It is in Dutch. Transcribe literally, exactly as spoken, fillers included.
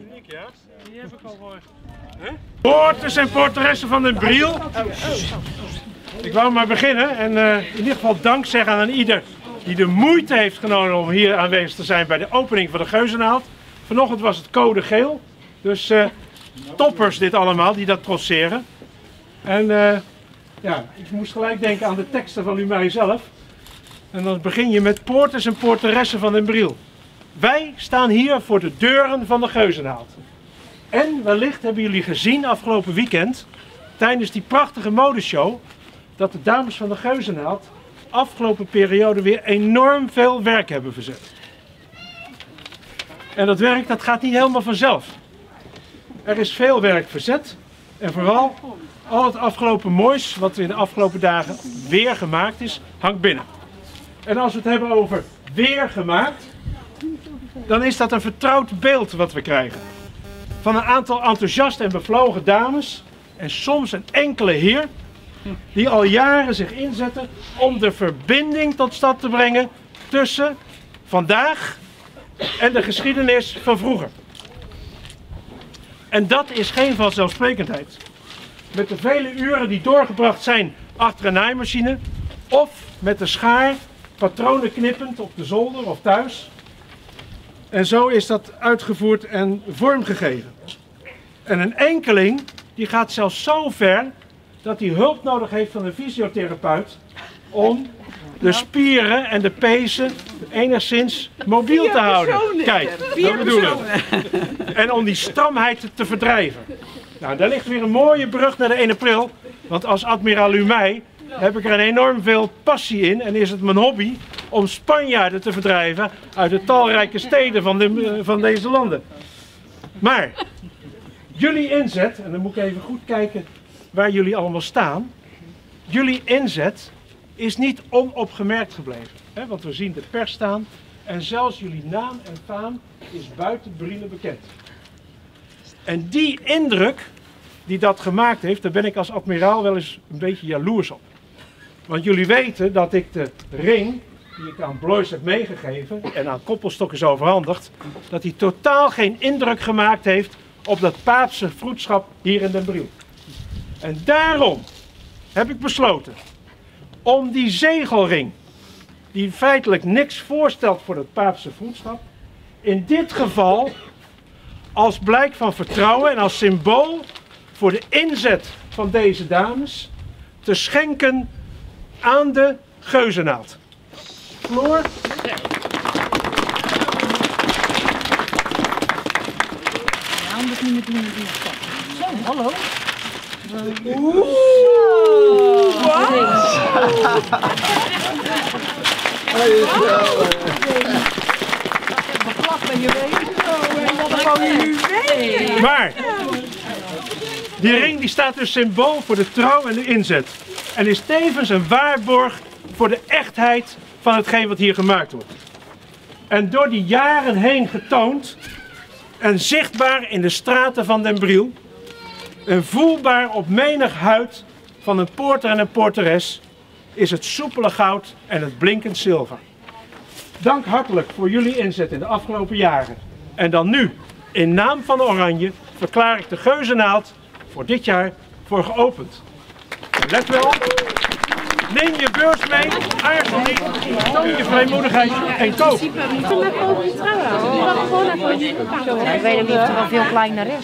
Uniek, ja? Die heb ik al gehoord. Huh? Poorters en poorteressen van Den Briel. Oh, oh, oh. Ik wou maar beginnen en uh, in ieder geval dank zeggen aan ieder die de moeite heeft genomen om hier aanwezig te zijn bij de opening van de Geuzennaald. Vanochtend was het code geel, dus uh, toppers dit allemaal die dat trotseren. En uh, ja, ik moest gelijk denken aan de teksten van Lumey zelf. En dan begin je met poorters en poorteressen van Den Briel. Wij staan hier voor de deuren van de Geuzennaald. En wellicht hebben jullie gezien afgelopen weekend, tijdens die prachtige modeshow, dat de dames van de Geuzennaald afgelopen periode weer enorm veel werk hebben verzet. En dat werk, dat gaat niet helemaal vanzelf. Er is veel werk verzet en vooral al het afgelopen moois wat er in de afgelopen dagen weer gemaakt is, hangt binnen. En als we het hebben over weer gemaakt, dan is dat een vertrouwd beeld wat we krijgen. Van een aantal enthousiaste en bevlogen dames en soms een enkele heer die al jaren zich inzetten om de verbinding tot stand te brengen tussen vandaag en de geschiedenis van vroeger. En dat is geen vanzelfsprekendheid. Met de vele uren die doorgebracht zijn achter een naaimachine of met de schaar patronen knippend op de zolder of thuis. En zo is dat uitgevoerd en vormgegeven. En een enkeling die gaat zelfs zo ver dat hij hulp nodig heeft van een fysiotherapeut om de spieren en de pezen enigszins mobiel te houden. Kijk, dat bedoelen we. En om die stramheid te verdrijven. Nou, daar ligt weer een mooie brug naar de één april, want als admiraal Lumey heb ik er een enorm veel passie in en is het mijn hobby om Spanjaarden te verdrijven uit de talrijke steden van, de, van deze landen. Maar jullie inzet, en dan moet ik even goed kijken waar jullie allemaal staan, jullie inzet is niet onopgemerkt gebleven. Hè? Want we zien de pers staan en zelfs jullie naam en faam is buiten Brielle bekend. En die indruk die dat gemaakt heeft, daar ben ik als admiraal wel eens een beetje jaloers op. Want jullie weten dat ik de ring die ik aan Blois heb meegegeven en aan Koppelstok is overhandigd, dat hij totaal geen indruk gemaakt heeft op dat paapse vroedschap hier in Den Briel. En daarom heb ik besloten om die zegelring, die feitelijk niks voorstelt voor dat paapse vroedschap, in dit geval als blijk van vertrouwen en als symbool voor de inzet van deze dames te schenken aan de Geuzennaald. Floor. Ja. Anders niet meer doen met die stap. Zo, hallo. Oeh. Wow. Wow. Maar die ring die staat dus symbool voor de trouw en de inzet. En is tevens een waarborg voor de echtheid van hetgeen wat hier gemaakt wordt. En door die jaren heen getoond en zichtbaar in de straten van Den Briel en voelbaar op menig huid van een poorter en een poorteres is het soepele goud en het blinkend zilver. Dank hartelijk voor jullie inzet in de afgelopen jaren. En dan nu, in naam van Oranje, verklaar ik de Geuzennaald voor dit jaar voor geopend. Let wel, neem je beurs mee, aarzel niet, toon je vrijmoedigheid en koop. Ik weet niet of er veel kleiner is.